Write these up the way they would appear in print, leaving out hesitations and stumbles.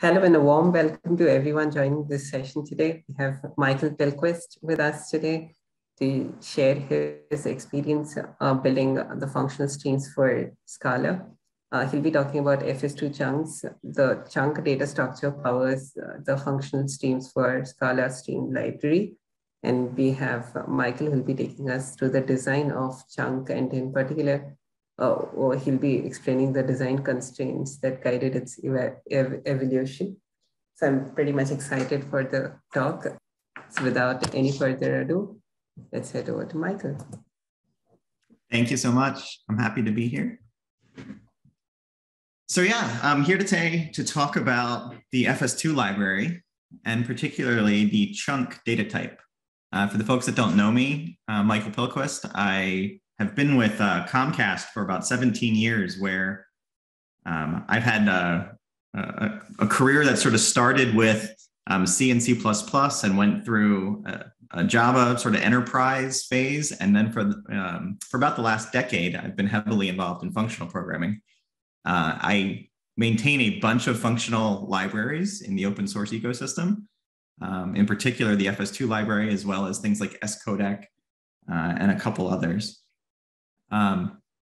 Hello and a warm welcome to everyone joining this session today. We have Michael Pilquist with us today to share his experience building the functional streams for Scala. He'll be talking about FS2 chunks. The chunk data structure powers the functional streams for Scala stream library. And we have Michael who'll be taking us through the design of chunk, and in particular, he'll be explaining the design constraints that guided its evolution. So I'm pretty much excited for the talk. So without any further ado, let's head over to Michael. Thank you so much. I'm happy to be here. So yeah, I'm here today to talk about the FS2 library and particularly the chunk data type. For the folks that don't know me, Michael Pilquist, I have been with Comcast for about 17 years, where I've had a career that sort of started with C and C++ and went through a Java sort of enterprise phase. And then for about the last decade, I've been heavily involved in functional programming. I maintain a bunch of functional libraries in the open source ecosystem, in particular the FS2 library, as well as things like SCodec and a couple others.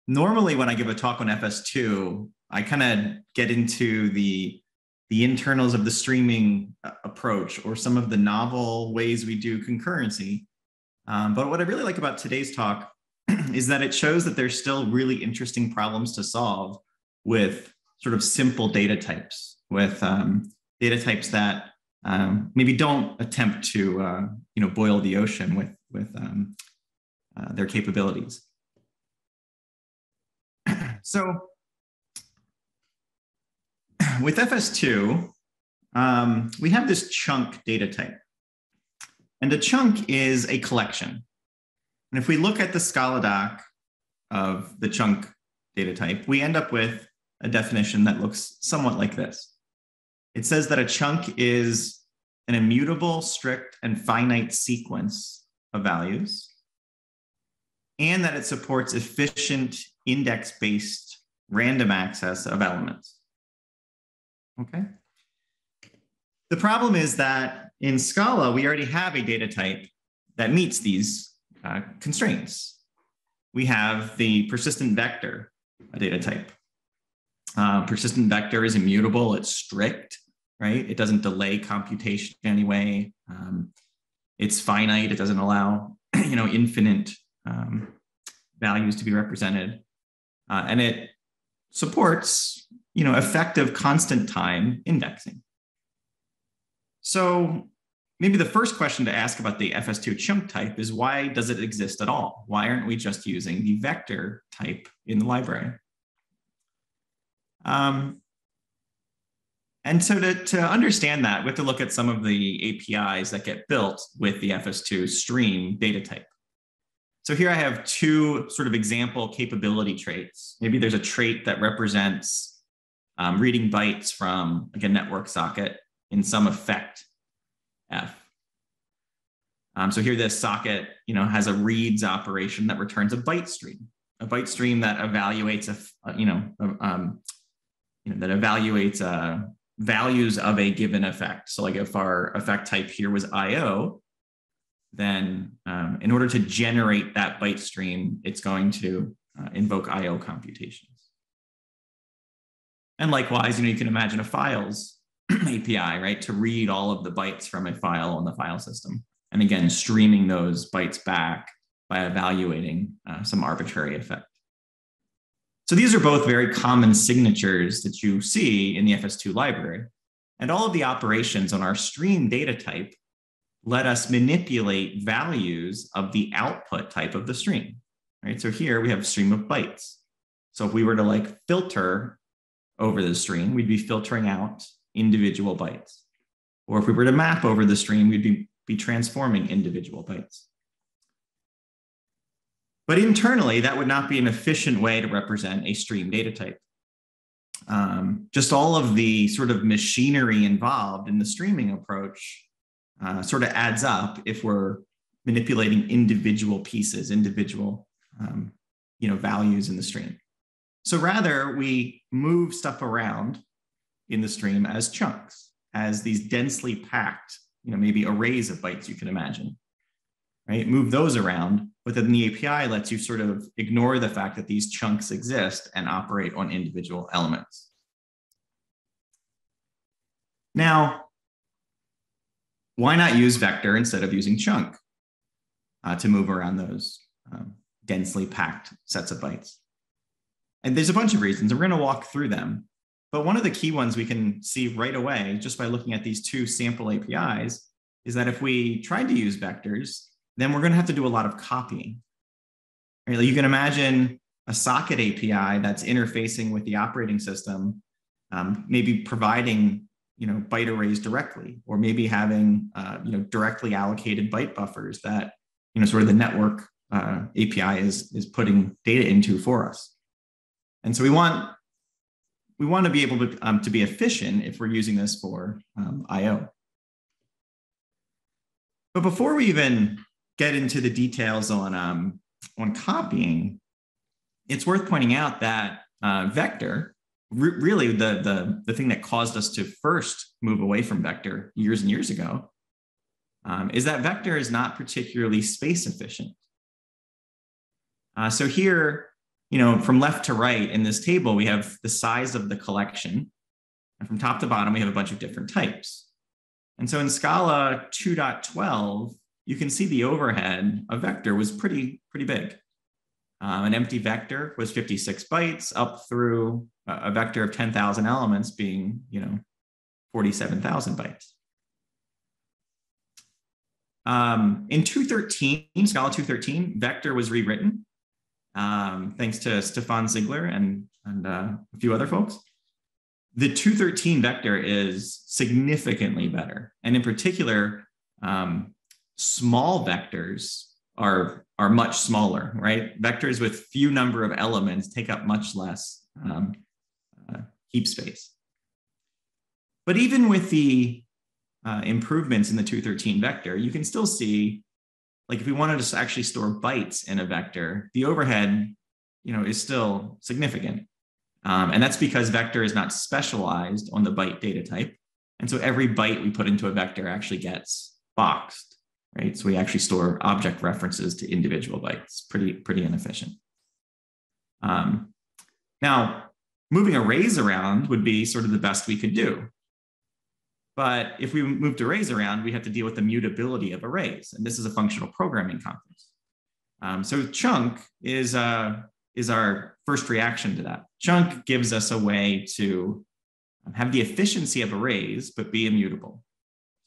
Normally when I give a talk on FS2, I kind of get into the internals of the streaming approach or some of the novel ways we do concurrency. But what I really like about today's talk is that it shows that there's still really interesting problems to solve with sort of simple data types, with data types that maybe don't attempt to boil the ocean with their capabilities. So with FS2, we have this chunk data type. And a chunk is a collection. And if we look at the Scala doc of the chunk data type, we end up with a definition that looks somewhat like this. It says that a chunk is an immutable, strict, and finite sequence of values, and that it supports efficient index-based random access of elements. Okay. The problem is that in Scala, we already have a data type that meets these constraints. We have the persistent vector, a data type. Persistent vector is immutable, it's strict, right? It doesn't delay computation in any way. It's finite, it doesn't allow infinite values to be represented, and it supports effective constant time indexing. So maybe the first question to ask about the FS2 chunk type is, why does it exist at all? Why aren't we just using the vector type in the library? And so to understand that, we have to look at some of the APIs that get built with the FS2 stream data type. So here I have two sort of example capability traits. Maybe there's a trait that represents reading bytes from like a network socket in some effect F. So here this socket has a reads operation that returns a byte stream that evaluates values of a given effect. So like if our effect type here was IO, then in order to generate that byte stream, it's going to invoke IO computations. And likewise, you can imagine a files API, right? To read all of the bytes from a file on the file system. And again, streaming those bytes back by evaluating some arbitrary effect. So these are both very common signatures that you see in the FS2 library. And all of the operations on our stream data type let us manipulate values of the output type of the stream, right? So here we have a stream of bytes. So if we were to filter over the stream, we'd be filtering out individual bytes. Or if we were to map over the stream, we'd be transforming individual bytes. But internally, that would not be an efficient way to represent a stream data type. Just all of the sort of machinery involved in the streaming approach sort of adds up if we're manipulating individual pieces, individual values in the stream. So rather, we move stuff around in the stream as chunks, as these densely packed, maybe arrays of bytes you can imagine, right? Move those around, but then the API lets you sort of ignore the fact that these chunks exist and operate on individual elements. Now, why not use vector instead of using chunk to move around those densely packed sets of bytes? And there's a bunch of reasons, and we're going to walk through them. But one of the key ones we can see right away, just by looking at these two sample APIs, is that if we tried to use vectors, then we're going to have to do a lot of copying. Right? Like you can imagine a socket API that's interfacing with the operating system, maybe providing byte arrays directly, or maybe having directly allocated byte buffers that sort of the network API is putting data into for us. And so we want to be able to be efficient if we're using this for I/O. But before we even get into the details on copying, it's worth pointing out that vector, really the thing that caused us to first move away from vector years and years ago, is that vector is not particularly space efficient. So here, from left to right in this table, we have the size of the collection. And from top to bottom, we have a bunch of different types. And so in Scala 2.12, you can see the overhead of vector was pretty big. An empty vector was 56 bytes, up through a vector of 10,000 elements being 47,000 bytes. In 2.13, Scala 2.13, vector was rewritten, thanks to Stefan Ziegler and a few other folks. The 2.13 vector is significantly better. And in particular, small vectors are much smaller, right? Vectors with few number of elements take up much less heap space. But even with the improvements in the 2.13 vector, you can still see, like if we wanted to actually store bytes in a vector, the overhead, is still significant. And that's because vector is not specialized on the byte data type. And so every byte we put into a vector actually gets boxed, right? So we actually store object references to individual bytes, pretty inefficient. Now, moving arrays around would be sort of the best we could do. But if we moved arrays around, we have to deal with the mutability of arrays. And this is a functional programming conference. So chunk is our first reaction to that. Chunk gives us a way to have the efficiency of arrays, but be immutable.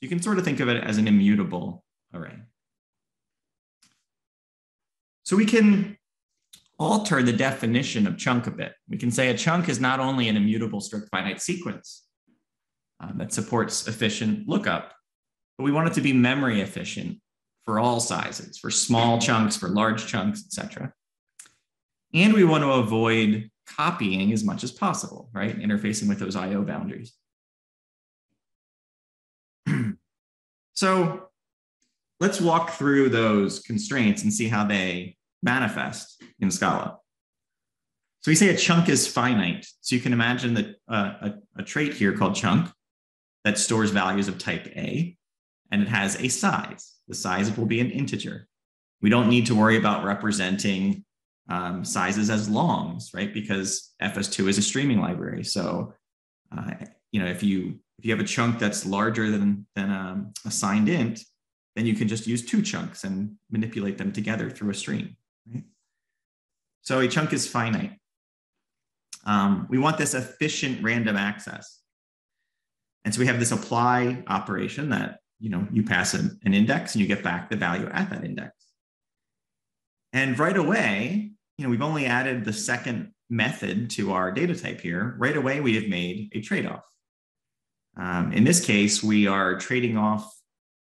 You can sort of think of it as an immutable array. So we can alter the definition of chunk a bit. We can say a chunk is not only an immutable strict finite sequence, that supports efficient lookup, but we want it to be memory efficient for all sizes, for small chunks, for large chunks, etc. And we want to avoid copying as much as possible, right? Interfacing with those I/O boundaries. So let's walk through those constraints and see how they manifest in Scala. So we say a chunk is finite. So you can imagine that a trait here called chunk that stores values of type A, and it has a size. The size will be an integer. We don't need to worry about representing sizes as longs, right? Because FS2 is a streaming library. So, if you have a chunk that's larger than a signed int, then you can just use two chunks and manipulate them together through a stream, right? So a chunk is finite. We want this efficient random access. And so we have this apply operation that, you pass an index and you get back the value at that index. And right away, we've only added the second method to our data type here. Right away, we have made a trade-off. In this case, we are trading off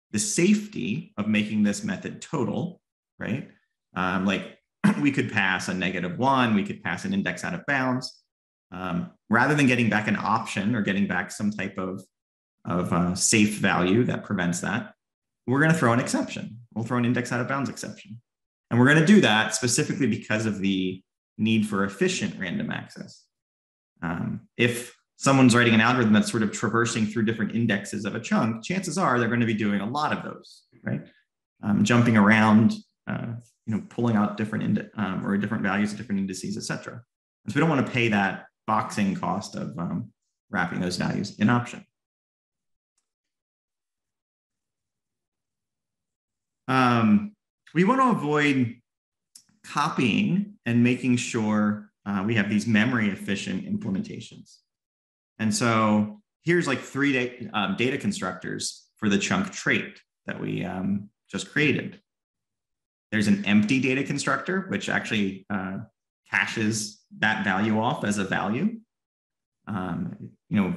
the safety of making this method total, right? Like we could pass a -1, we could pass an index out of bounds. Rather than getting back an option or getting back some type of safe value that prevents that, we're going to throw an exception. We'll throw an index out of bounds exception. And we're going to do that specifically because of the need for efficient random access. If someone's writing an algorithm that's sort of traversing through different indexes of a chunk, chances are they're going to be doing a lot of those, right? Jumping around, pulling out different different values of different indices, et cetera. So we don't want to pay that boxing cost of wrapping those values in option. We want to avoid copying and making sure we have these memory efficient implementations. And so here's like three data constructors for the chunk trait that we just created. There's an empty data constructor, which actually caches that value off as a value. The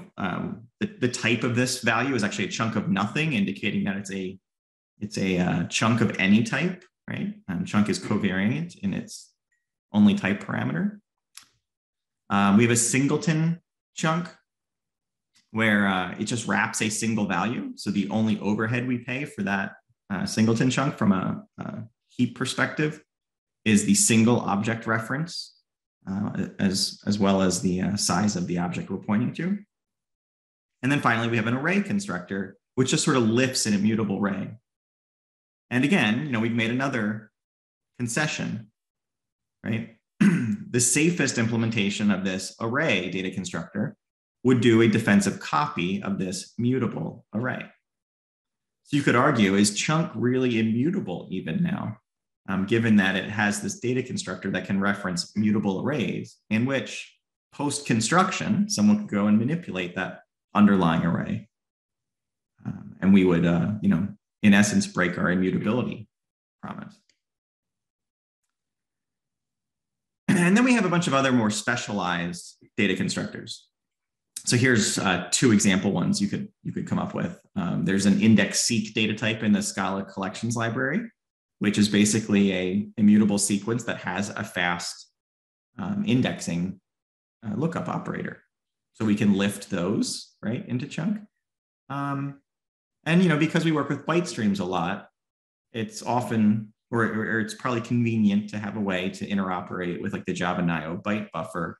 type of this value is actually a chunk of nothing, indicating that it's a chunk of any type, right? Chunk is covariant in its only type parameter. We have a singleton chunk, where it just wraps a single value. So the only overhead we pay for that singleton chunk from a heap perspective is the single object reference, as well as the size of the object we're pointing to. And then finally, we have an array constructor, which just sort of lifts an immutable array. And again, we've made another concession, right? The safest implementation of this array data constructor would do a defensive copy of this mutable array. So you could argue, is chunk really immutable even now, given that it has this data constructor that can reference mutable arrays, in which post-construction, someone could go and manipulate that underlying array. And we would, in essence, break our immutability promise. And then we have a bunch of other more specialized data constructors. So here's two example ones you could come up with. There's an index seek data type in the Scala collections library, which is basically a immutable sequence that has a fast indexing lookup operator. So we can lift those right into chunk. Because we work with byte streams a lot, it's often or it's probably convenient to have a way to interoperate with like the Java NIO byte buffer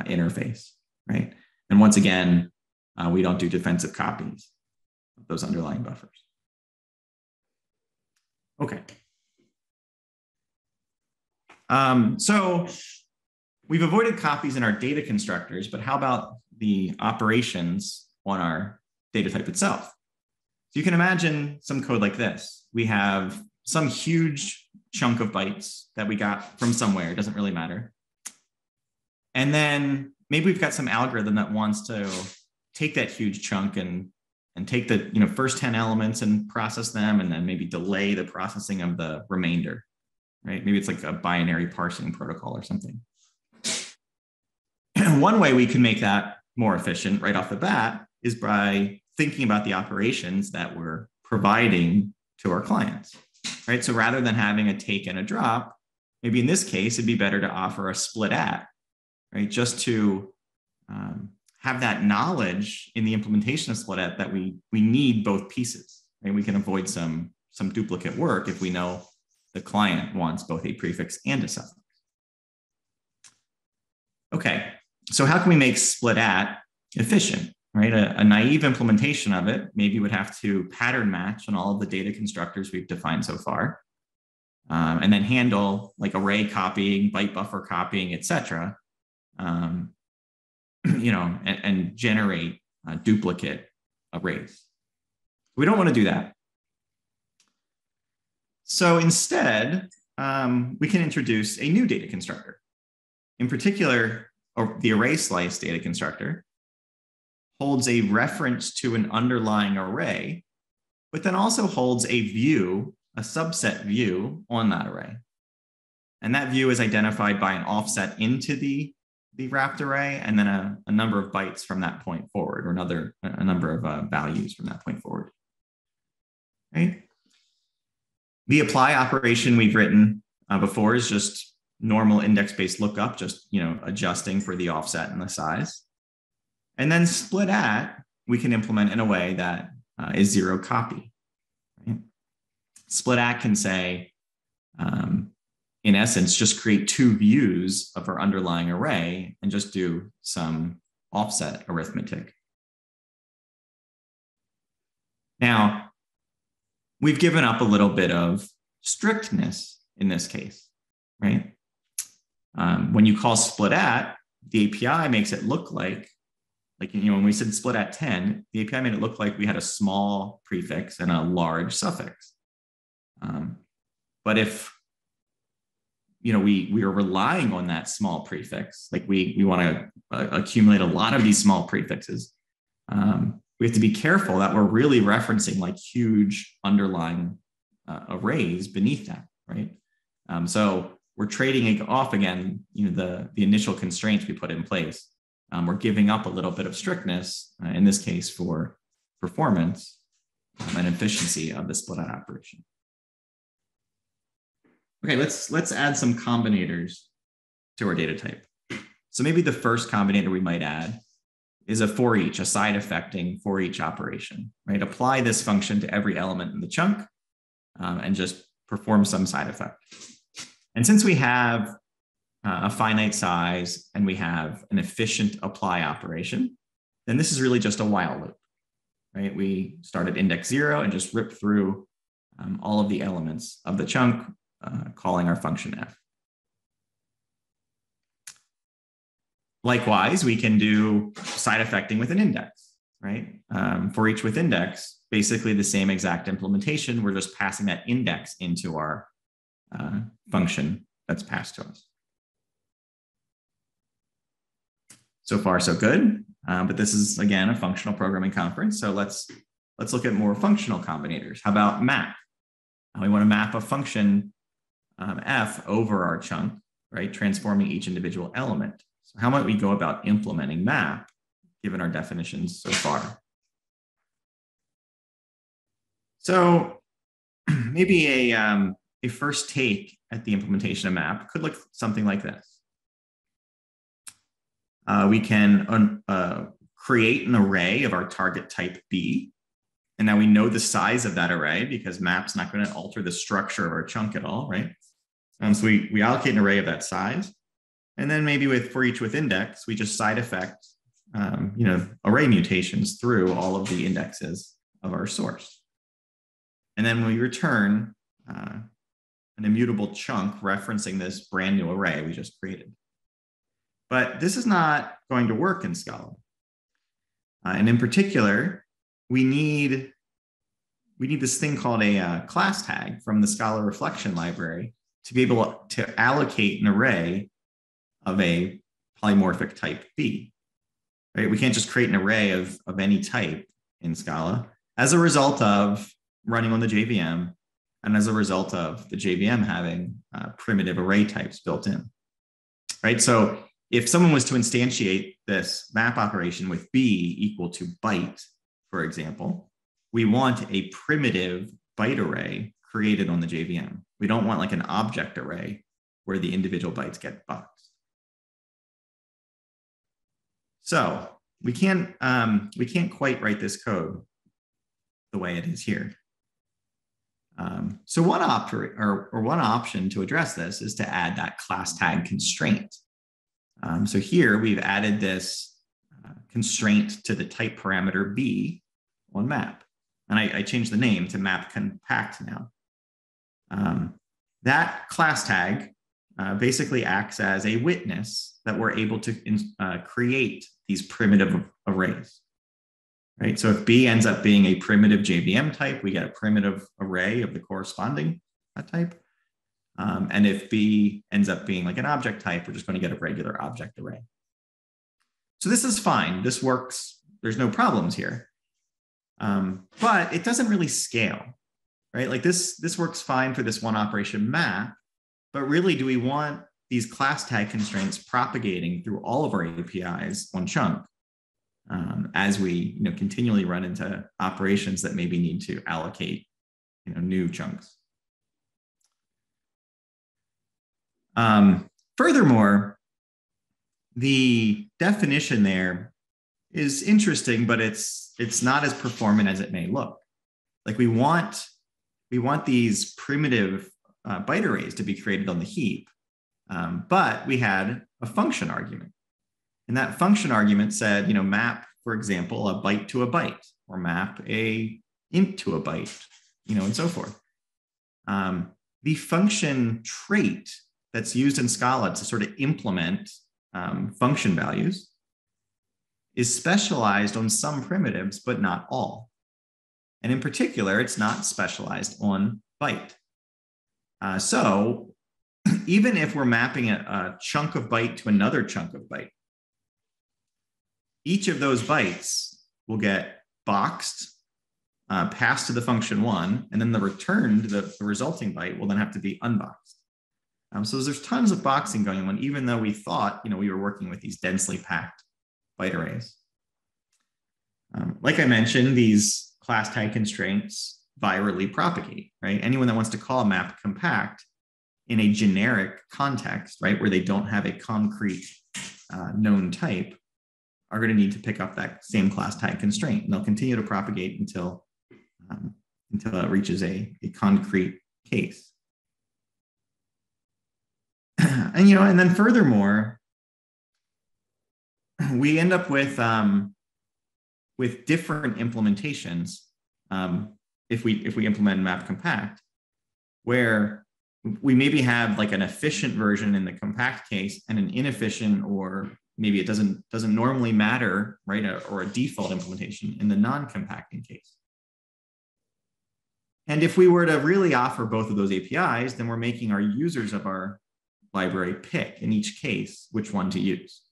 interface, right? And once again, we don't do defensive copies of those underlying buffers. Okay. So we've avoided copies in our data constructors, but how about the operations on our data type itself? So you can imagine some code like this. We have some huge chunk of bytes that we got from somewhere. It doesn't really matter. And then maybe we've got some algorithm that wants to take that huge chunk and take the first 10 elements and process them, and then maybe delay the processing of the remainder, right? Maybe it's like a binary parsing protocol or something. One way we can make that more efficient right off the bat is by thinking about the operations that we're providing to our clients, right? So rather than having a take and a drop, maybe in this case, it'd be better to offer a split at, right? Just to have that knowledge in the implementation of SplitAt that we need both pieces, right? We can avoid some duplicate work if we know the client wants both a prefix and a suffix. Okay, so how can we make SplitAt efficient, right? A naive implementation of it maybe would have to pattern match on all of the data constructors we've defined so far, and then handle like array copying, byte buffer copying, et cetera. And generate duplicate arrays. We don't want to do that. So instead, we can introduce a new data constructor. In particular, the array slice data constructor holds a reference to an underlying array, but then also holds a view, a subset view on that array. And that view is identified by an offset into the wrapped array, and then a number of bytes from that point forward, or a number of values from that point forward. Right? The apply operation we've written before is just normal index-based lookup, just adjusting for the offset and the size. And then split at, we can implement in a way that is zero copy. Right? Split at can say, in essence, just create two views of our underlying array and just do some offset arithmetic. Now, we've given up a little bit of strictness in this case, right? When you call split at, the API makes it look like, you know, when we said split at 10, the API made it look like we had a small prefix and a large suffix. But if, you know, we are relying on that small prefix, like we want to accumulate a lot of these small prefixes, we have to be careful that we're really referencing like huge underlying arrays beneath that, right? So we're trading it off again, you know, the initial constraints we put in place. We're giving up a little bit of strictness, in this case for performance and efficiency of the split out operation. Okay, let's add some combinators to our data type. So maybe the first combinator we might add is a for each, a side affecting for each operation, right? Apply this function to every element in the chunk and just perform some side effect. And since we have a finite size and we have an efficient apply operation, then this is really just a while loop, right? We start at index 0 and just rip through all of the elements of the chunk, calling our function f. Likewise, we can do side effecting with an index, right? For each with index, basically the same exact implementation. We're just passing that index into our function that's passed to us. So far, so good. But this is, again, a functional programming conference. So let's look at more functional combinators. How about map? We want to map a function f over our chunk, right? Transforming each individual element. So how might we go about implementing map, given our definitions so far? So maybe a first take at the implementation of map could look something like this. We can create an array of our target type B. And now we know the size of that array because map's not going to alter the structure of our chunk at all, right? So we allocate an array of that size. And then maybe with for each with index, we just side effect, you know, array mutations through all of the indexes of our source. And then we return an immutable chunk referencing this brand new array we just created. But this is not going to work in Scala. And in particular, we need this thing called a class tag from the Scala reflection library to be able to allocate an array of a polymorphic type B, right? We can't just create an array of any type in Scala as a result of running on the JVM and as a result of the JVM having primitive array types built in, right? So if someone was to instantiate this map operation with B equal to byte, for example, we want a primitive byte array created on the JVM. We don't want like an object array where the individual bytes get boxed. So we can't quite write this code the way it is here. So one option to address this is to add that class tag constraint. So here we've added this constraint to the type parameter B on map, and I changed the name to map compact now. That class tag basically acts as a witness that we're able to create these primitive arrays, right? So if B ends up being a primitive JVM type, we get a primitive array of the corresponding type. And if B ends up being like an object type, we're just going to get a regular object array. So this is fine. This works. There's no problems here. But it doesn't really scale, right? Like this works fine for this one operation map, but really, do we want these class tag constraints propagating through all of our APIs on Chunk as we, you know, continually run into operations that maybe need to allocate, you know, new chunks? Furthermore, the definition there is interesting, but it's not as performant as it may look. Like we want these primitive byte arrays to be created on the heap, but we had a function argument. And that function argument said, you know, map, for example, a byte to a byte, or map a int to a byte, you know, and so forth. The function trait that's used in Scala to sort of implement function values is specialized on some primitives, but not all. And in particular, it's not specialized on byte. So even if we're mapping a chunk of byte to another chunk of byte, each of those bytes will get boxed, passed to the function one, and then the returned, the resulting byte will then have to be unboxed. So there's tons of boxing going on, even though we thought, you know, we were working with these densely packed byte arrays. Like I mentioned, these class type constraints virally propagate, right? Anyone that wants to call a map compact in a generic context, right, where they don't have a concrete known type, are going to need to pick up that same class type constraint, and they'll continue to propagate until it reaches a concrete case. And, you know, and then furthermore, we end up with different implementations if we implement map compact, where we maybe have like an efficient version in the compact case and an inefficient, or maybe it doesn't normally matter, right? Or a default implementation in the non-compacting case. And if we were to really offer both of those APIs, then we're making our users of our library pick in each case which one to use.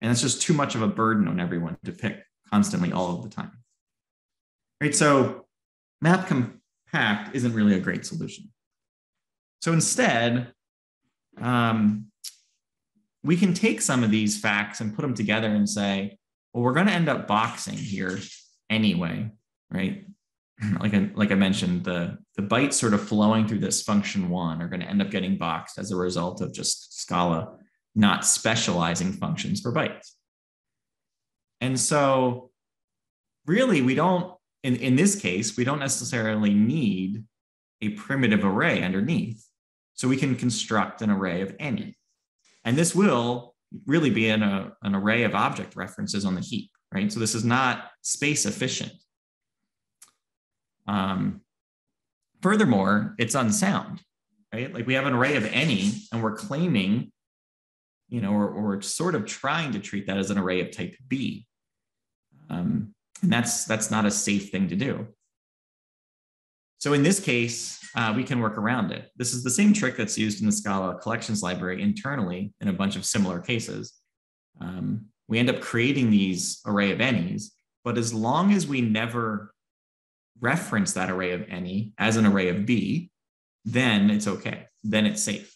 And that's just too much of a burden on everyone to pick constantly all of the time. Right, so map compact isn't really a great solution. So instead, we can take some of these facts and put them together and say, well, we're going to end up boxing here anyway, right? Like I mentioned, the bytes sort of flowing through this function one are going to end up getting boxed as a result of just Scala not specializing functions for bytes. And so really, we don't, in this case, we don't necessarily need a primitive array underneath. So we can construct an array of any. And this will really be an array of object references on the heap, right? So this is not space efficient. Furthermore, it's unsound, right? Like we have an array of any, and we're claiming, you know, or sort of trying to treat that as an array of type B. And that's not a safe thing to do. So in this case, we can work around it. This is the same trick that's used in the Scala collections library internally in a bunch of similar cases. We end up creating these array of any's, but as long as we never reference that array of any as an array of B, then it's okay, then it's safe.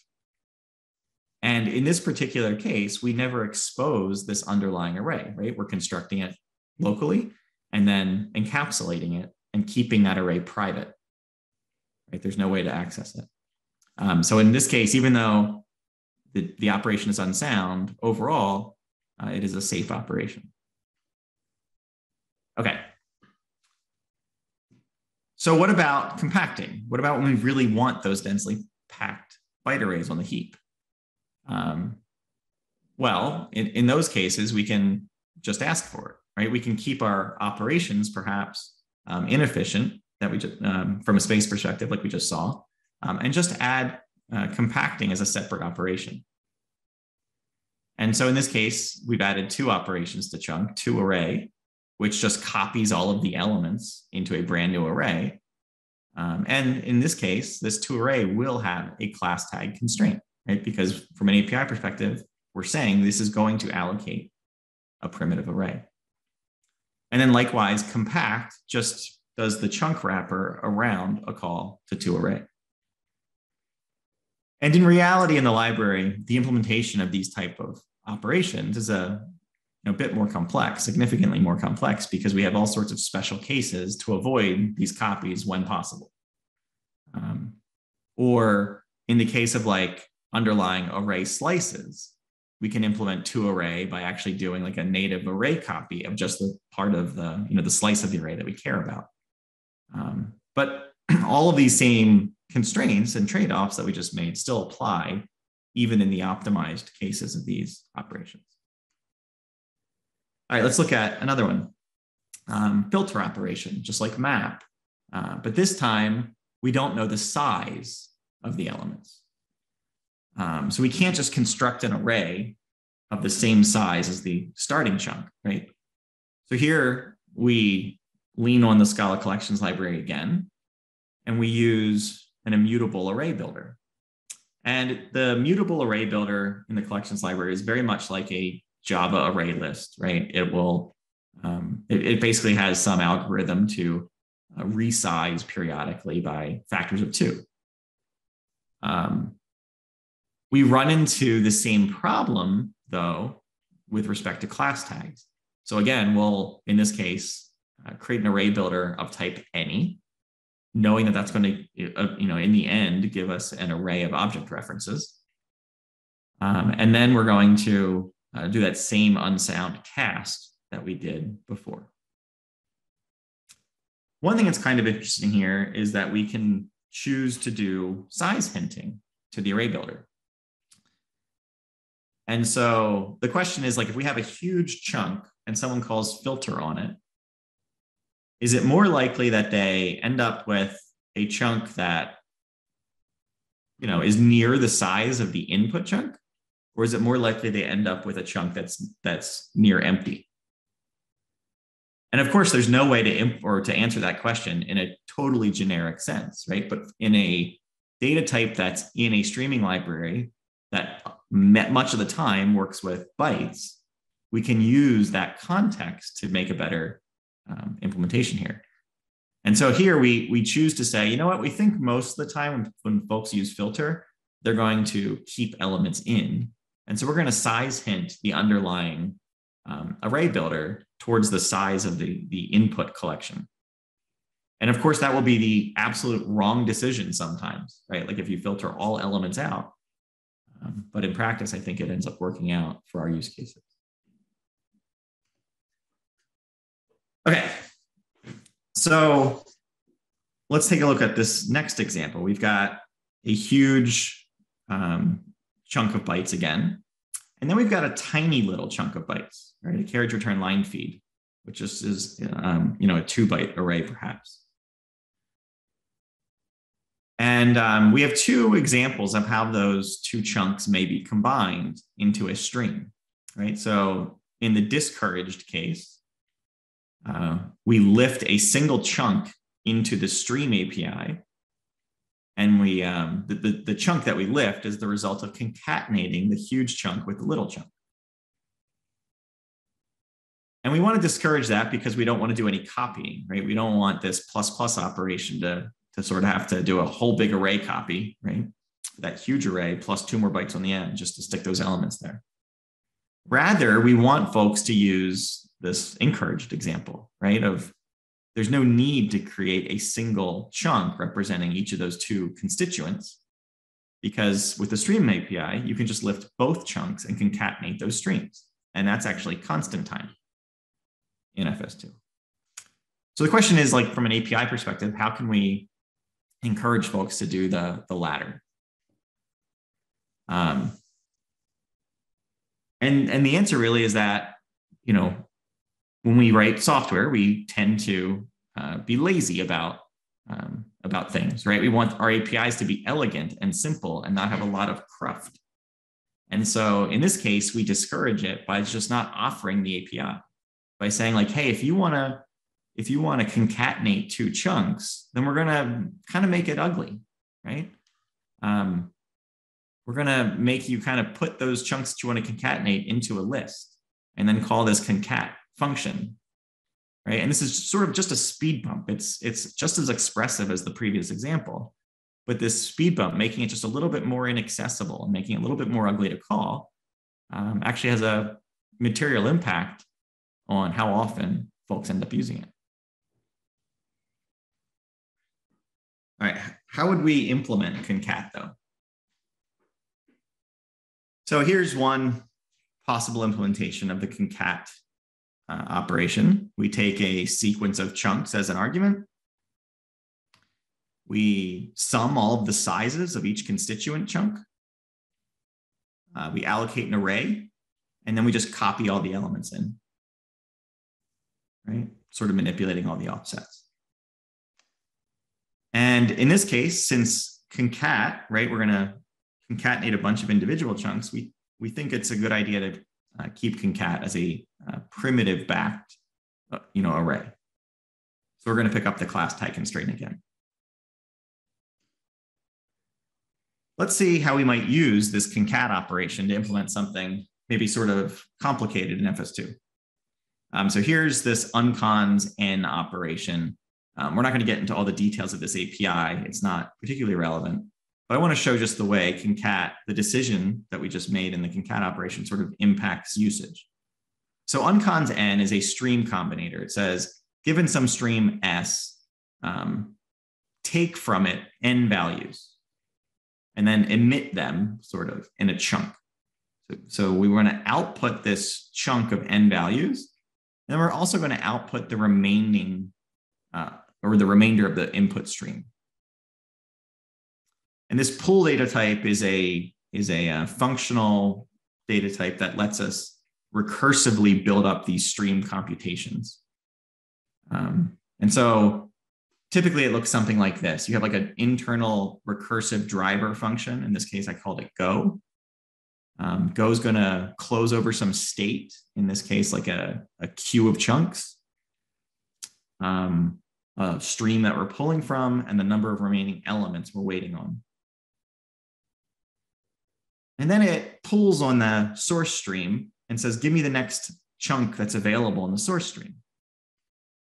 And in this particular case, we never expose this underlying array, right? We're constructing it locally and then encapsulating it and keeping that array private. Right? There's no way to access it. So in this case, even though the operation is unsound, overall, it is a safe operation. Okay. So what about compacting? What about when we really want those densely packed byte arrays on the heap? Well, in those cases, we can just ask for it, right? We can keep our operations perhaps inefficient, that we just, from a space perspective, like we just saw, and just add compacting as a separate operation. And so in this case, we've added two operations to chunk, two array, which just copies all of the elements into a brand new array. And in this case, this two array will have a class tag constraint, right? Because from an API perspective, we're saying this is going to allocate a primitive array. And then likewise, compact just does the chunk wrapper around a call to toArray. And in reality, in the library, the implementation of these type of operations is a bit more complex, significantly more complex, because we have all sorts of special cases to avoid these copies when possible. Or in the case of like underlying array slices, we can implement toArray by actually doing like a native array copy of just the part of the, you know, the slice of the array that we care about. But all of these same constraints and trade-offs that we just made still apply even in the optimized cases of these operations. All right, let's look at another one. Filter operation, just like map. But this time, we don't know the size of the elements. So we can't just construct an array of the same size as the starting chunk, right? So here we lean on the Scala collections library again, and we use an immutable array builder. And the mutable array builder in the collections library is very much like a Java array list, right? It will, it basically has some algorithm to resize periodically by factors of 2. We run into the same problem, though, with respect to class tags. So again, we'll, in this case, create an array builder of type any, knowing that that's going to, in the end, give us an array of object references. And then we're going to do that same unsound cast that we did before. One thing that's kind of interesting here is that we can choose to do size hinting to the array builder. And so the question is, like, if we have a huge chunk and someone calls filter on it, is it more likely that they end up with a chunk that, you know, is near the size of the input chunk? Or is it more likely they end up with a chunk that's near empty? And of course, there's no way to answer that question in a totally generic sense, right? But in a data type that's in a streaming library that much of the time works with bytes, we can use that context to make a better implementation here. And so here we choose to say, you know what, we think most of the time when folks use filter, they're going to keep elements in. And so we're going to size hint the underlying array builder towards the size of the input collection. And of course, that will be the absolute wrong decision sometimes, right? Like if you filter all elements out, but in practice, I think it ends up working out for our use cases. Okay, so let's take a look at this next example. We've got a huge chunk of bytes again, and then we've got a tiny little chunk of bytes, right? A carriage return line feed, which just is a 2-byte array perhaps. And we have two examples of how those two chunks may be combined into a string, right? So in the discouraged case, we lift a single chunk into the stream API. And we the chunk that we lift is the result of concatenating the huge chunk with the little chunk. And we want to discourage that because we don't want to do any copying, right? We don't want this ++ operation to sort of have to do a whole big array copy, right? That huge array plus 2 more bytes on the end just to stick those elements there. Rather, we want folks to use this encouraged example, right? Of there's no need to create a single chunk representing each of those two constituents, because with the stream API, you can just lift both chunks and concatenate those streams. And that's actually constant time in FS2. So the question is, like, from an API perspective, how can we encourage folks to do the latter? And the answer really is that, you know, when we write software, we tend to be lazy about things, right? We want our APIs to be elegant and simple and not have a lot of cruft. And so in this case, we discourage it by just not offering the API, by saying, like, hey, if you want to concatenate 2 chunks, then we're going to kind of make it ugly, right? We're going to make you kind of put those chunks that you want to concatenate into a list and then call this concat function, right? And this is sort of just a speed bump. It's just as expressive as the previous example, but this speed bump, making it just a little bit more inaccessible and making it a little bit more ugly to call, actually has a material impact on how often folks end up using it. All right, how would we implement concat though? So here's one possible implementation of the concat operation. We take a sequence of chunks as an argument. We sum all of the sizes of each constituent chunk. We allocate an array, and then we just copy all the elements in. right? Sort of manipulating all the offsets. And in this case, since concat, right, we're going to concatenate a bunch of individual chunks, we think it's a good idea to keep concat as a primitive backed, array. So we're going to pick up the class tie constraint again. Let's see how we might use this concat operation to implement something maybe sort of complicated in FS2. So here's this uncons n operation. We're not going to get into all the details of this API. It's not particularly relevant, but I want to show just the way concat, the decision that we just made in the concat operation, sort of impacts usage. So uncons n is a stream combinator. It says, given some stream S, take from it n values and then emit them sort of in a chunk. So we want to output this chunk of n values. And then we're also going to output the remaining or the remainder of the input stream. And this pool data type is a functional data type that lets us recursively build up these stream computations. And so typically it looks something like this. You have like an internal recursive driver function. In this case, I called it go. Go is going to close over some state, in this case, like a queue of chunks, a stream that we're pulling from, and the number of remaining elements we're waiting on. And then it pulls on the source stream and says, give me the next chunk that's available in the source stream.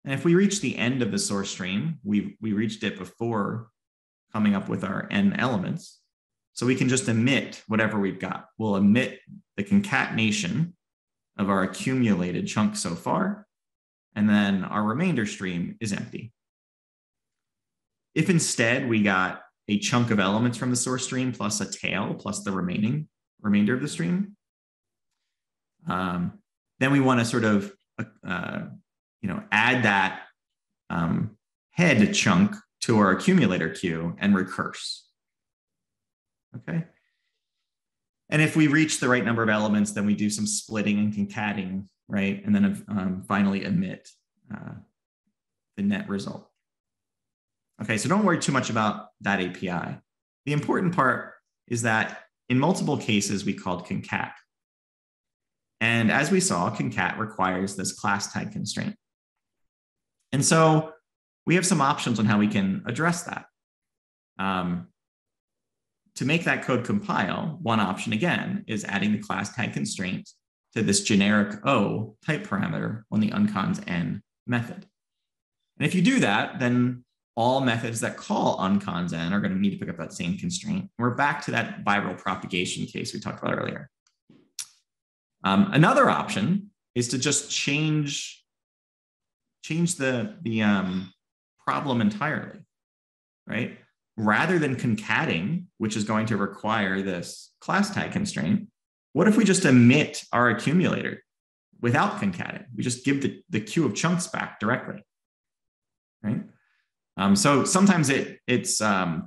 And if we reach the end of the source stream, we reached it before coming up with our n elements. So we can just emit whatever we've got. We'll emit the concatenation of our accumulated chunk so far, and then our remainder stream is empty. If instead we got a chunk of elements from the source stream plus a tail plus the remainder of the stream, then we want to sort of add that head chunk to our accumulator queue and recurse. Okay. And if we reach the right number of elements, then we do some splitting and concatenating, right? And then finally emit the net result. Okay, so don't worry too much about that API. The important part is that in multiple cases, we called concat. And as we saw, concat requires this class tag constraint. And so we have some options on how we can address that. To make that code compile, one option again is adding the class tag constraint to this generic O type parameter on the uncons n method. And if you do that, then all methods that call uncons n are going to need to pick up that same constraint. We're back to that viral propagation case we talked about earlier. Another option is to just change the problem entirely, right? Rather than concatenating, which is going to require this class tag constraint, what if we just emit our accumulator without concatenating? We just give the queue of chunks back directly, right? So sometimes it's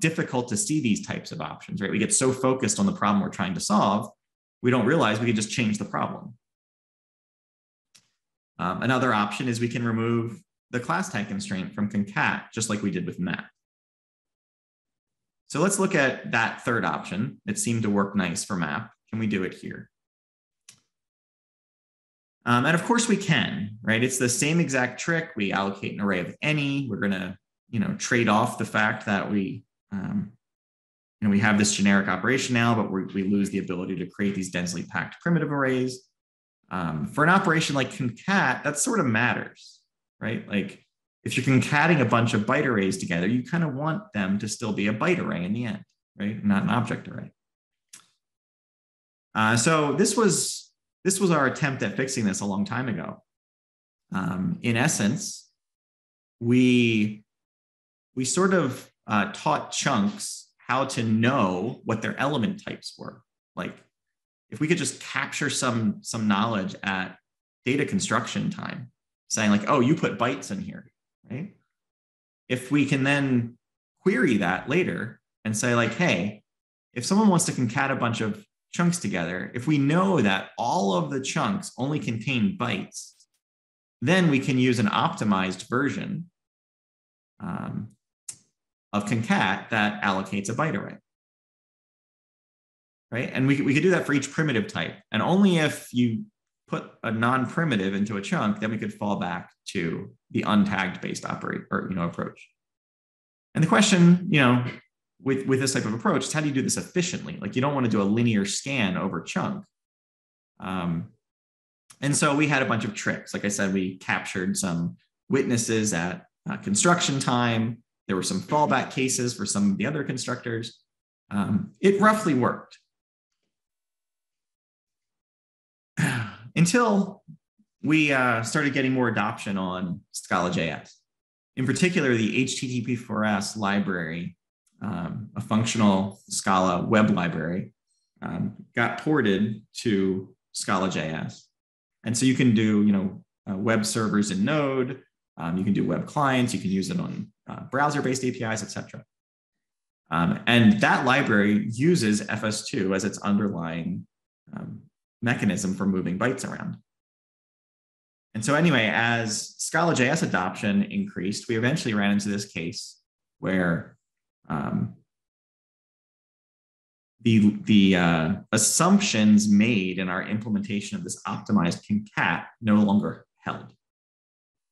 difficult to see these types of options, right? We get so focused on the problem we're trying to solve, we don't realize we can just change the problem. Another option is we can remove the class tag constraint from concat, just like we did with map. So let's look at that third option. It seemed to work nice for map. Can we do it here? And of course we can, right? It's the same exact trick. We allocate an array of any. We're going to, trade off the fact that we have this generic operation now, but we lose the ability to create these densely packed primitive arrays. For an operation like concat, that sort of matters, right? Like, if you're concatenating a bunch of byte arrays together, you kind of want them to still be a byte array in the end, right? Not an object array. So this was our attempt at fixing this a long time ago. In essence, we sort of taught chunks how to know what their element types were. Like, if we could just capture some knowledge at data construction time, saying like, oh, you put bytes in here. Right? If we can then query that later and say like, hey, if someone wants to concat a bunch of chunks together, if we know that all of the chunks only contain bytes, then we can use an optimized version of concat that allocates a byte array. Right? And we could do that for each primitive type. And only if you put a non-primitive into a chunk, then we could fall back to the untagged based operator approach. And the question, with this type of approach is how do you do this efficiently? Like you don't want to do a linear scan over chunk. And so we had a bunch of tricks. Like I said, we captured some witnesses at construction time. There were some fallback cases for some of the other constructors. It roughly worked. Until we started getting more adoption on Scala.js. In particular, the HTTP4S library, a functional Scala web library, got ported to Scala.js. And so you can do, web servers in Node, you can do web clients, you can use it on browser-based APIs, et cetera. And that library uses FS2 as its underlying mechanism for moving bytes around. And so anyway, as Scala.js adoption increased, we eventually ran into this case where the assumptions made in our implementation of this optimized concat no longer held.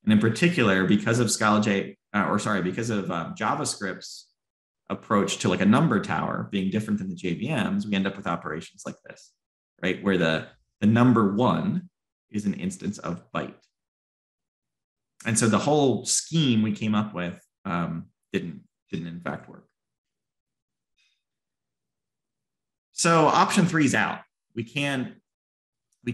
And in particular, because of JavaScript's approach to like a number tower being different than the JVMs, we end up with operations like this, right? Where the number one is an instance of byte. And so the whole scheme we came up with didn't in fact work. So option three is out. We can't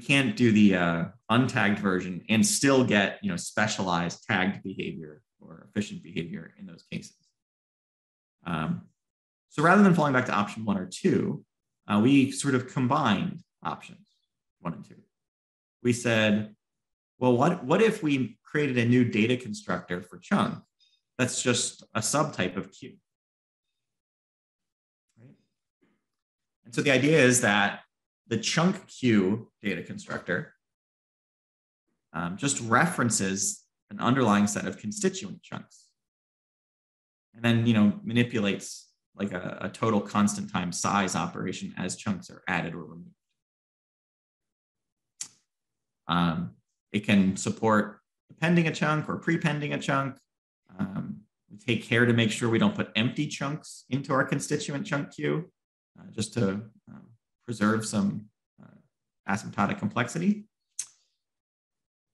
do the untagged version and still get specialized tagged behavior or efficient behavior in those cases. So rather than falling back to option one or two, we sort of combined options one and two. We said, well, what if we created a new data constructor for chunk that's just a subtype of queue? Right? And so the idea is that the chunk queue data constructor just references an underlying set of constituent chunks. And then manipulates like a total constant time size operation as chunks are added or removed. It can support appending a chunk or prepending a chunk. We take care to make sure we don't put empty chunks into our constituent chunk queue, just to preserve some asymptotic complexity.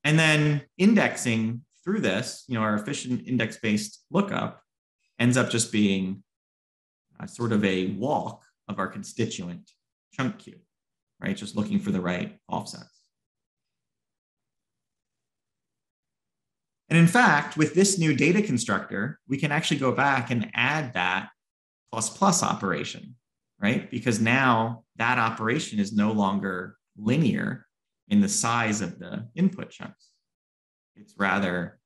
And then indexing through this, our efficient index-based lookup ends up just being sort of a walk of our constituent chunk queue, right? Just looking for the right offsets. And in fact, with this new data constructor, we can actually go back and add that ++ operation, right? Because now that operation is no longer linear in the size of the input chunks. It's rather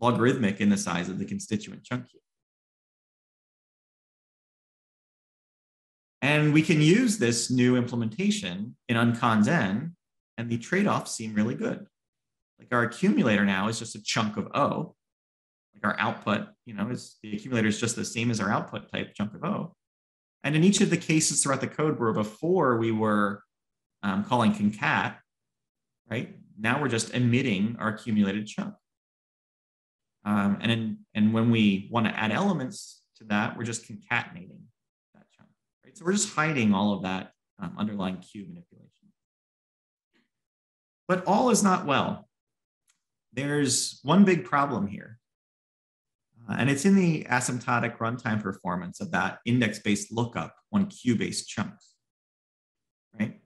logarithmic in the size of the constituent chunk queue. And we can use this new implementation in uncons n, and the trade-offs seem really good. Like our accumulator now is just a chunk of O. Like our output, is the accumulator is just the same as our output type chunk of O. And in each of the cases throughout the code where before we were calling concat, right? Now we're just emitting our accumulated chunk. And when we want to add elements to that, we're just concatenating that chunk, right? So we're just hiding all of that underlying queue manipulation. But all is not well. There's one big problem here, and it's in the asymptotic runtime performance of that index-based lookup on queue-based chunks, right?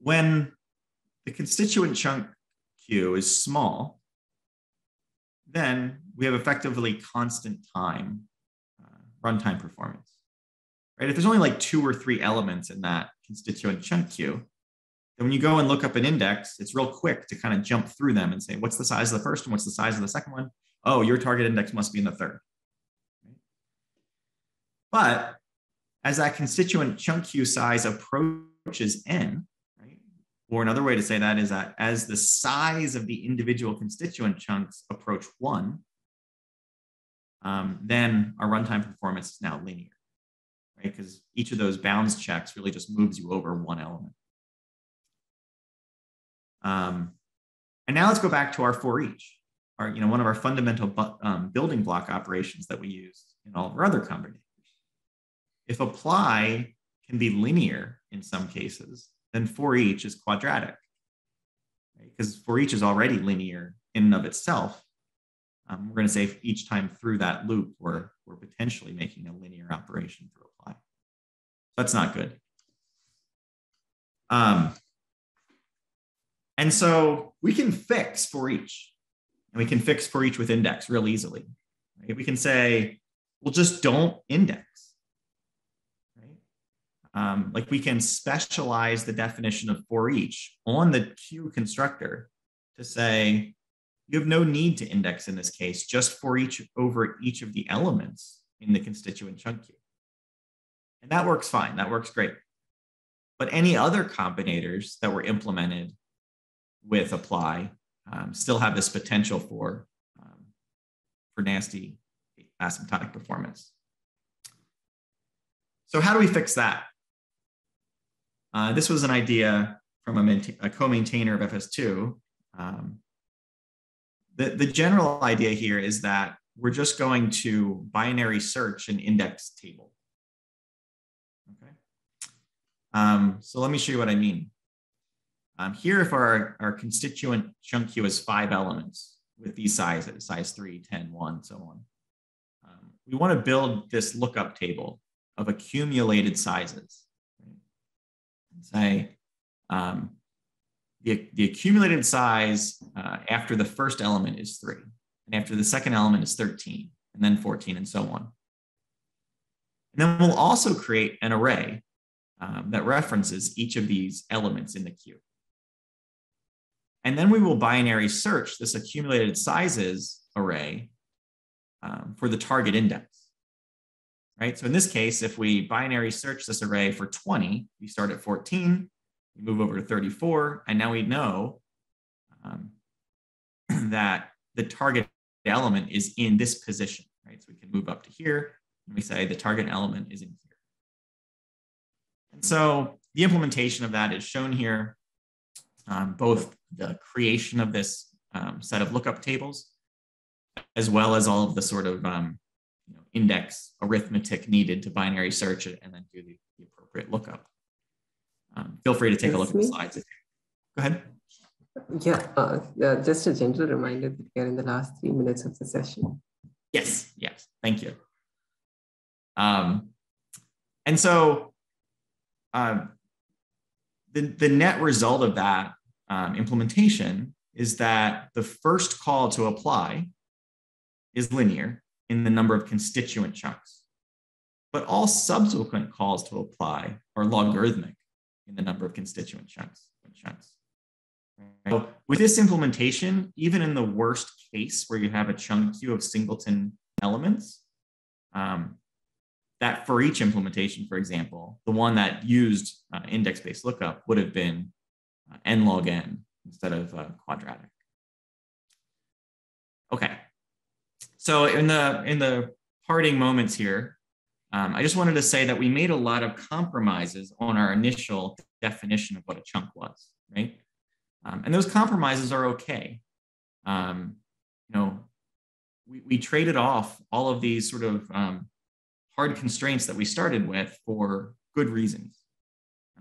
When the constituent chunk queue is small, then we have effectively constant time runtime performance, right? If there's only like 2 or 3 elements in that constituent chunk queue, and when you go and look up an index, it's real quick to kind of jump through them and say, what's the size of the first one? What's the size of the second one? Oh, your target index must be in the third. Right? But as that constituent chunk queue size approaches n, right, Or another way to say that is that as the size of the individual constituent chunks approach one, then our runtime performance is now linear, right? Because each of those bounds checks really just moves you over one element. And now let's go back to our for each, our, one of our fundamental building block operations that we use in all of our other combinators. If apply can be linear in some cases, then for each is quadratic, right? Because for each is already linear in and of itself. We're going to say each time through that loop, we're potentially making a linear operation for apply. That's not good. And so we can fix for each, and we can fix for each with index real easily. Right? We can say, well, just don't index. Like we can specialize the definition of for each on the Q constructor to say, you have no need to index in this case, just for each over each of the elements in the constituent chunk queue. And that works fine, that works great. But any other combinators that were implemented with apply still have this potential for nasty asymptotic performance. So how do we fix that? This was an idea from a co-maintainer of FS2. The general idea here is that we're just going to binary search an index table. Okay. So let me show you what I mean. Here, if our constituent chunk queue is 5 elements with these sizes, size 3, 10, 1, so on, we want to build this lookup table of accumulated sizes. Say the accumulated size after the first element is 3, and after the second element is 13, and then 14, and so on. And then we'll also create an array that references each of these elements in the queue. And then we will binary search this accumulated sizes array for the target index. Right? So in this case, if we binary search this array for 20, we start at 14, we move over to 34, and now we know that the target element is in this position, right? So we can move up to here, and we say the target element is in here. And so the implementation of that is shown here, both the creation of this set of lookup tables, as well as all of the sort of index arithmetic needed to binary search it and then do the appropriate lookup. Feel free to take a look at the slides. Go ahead. Yeah, just a gentle reminder that we are in the last 3 minutes of the session. Yes, yes, thank you. And so the net result of that implementation is that the first call to apply is linear in the number of constituent chunks, but all subsequent calls to apply are logarithmic in the number of constituent chunks. So with this implementation, even in the worst case where you have a chunk queue of singleton elements, that for each implementation, for example, the one that used index-based lookup would have been n log n instead of quadratic. Okay. So in the parting moments here, I just wanted to say that we made a lot of compromises on our initial definition of what a chunk was, right? And those compromises are okay. We traded off all of these sort of hard constraints that we started with for good reasons.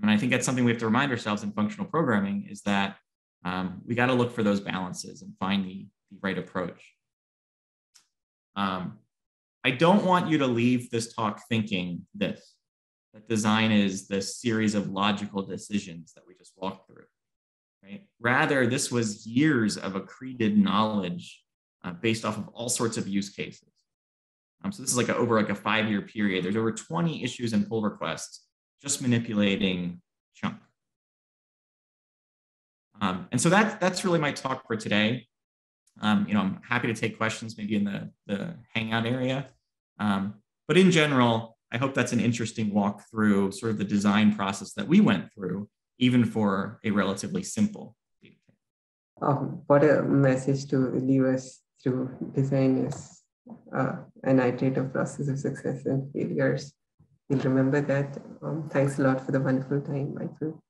I think that's something we have to remind ourselves in functional programming is that we got to look for those balances and find the right approach. I don't want you to leave this talk thinking that design is this series of logical decisions that we just walked through, right? Rather, this was years of accreted knowledge based off of all sorts of use cases. So this is over a 5-year period. There's over 20 issues and pull requests just manipulating Chunk. And so that's really my talk for today. I'm happy to take questions maybe in the hangout area. But in general, I hope that's an interesting walk through sort of the design process that we went through even for a relatively simple data type. Oh, what a message to leave us through design is an iterative process of success and failures. We'll remember that. Thanks a lot for the wonderful time, Michael.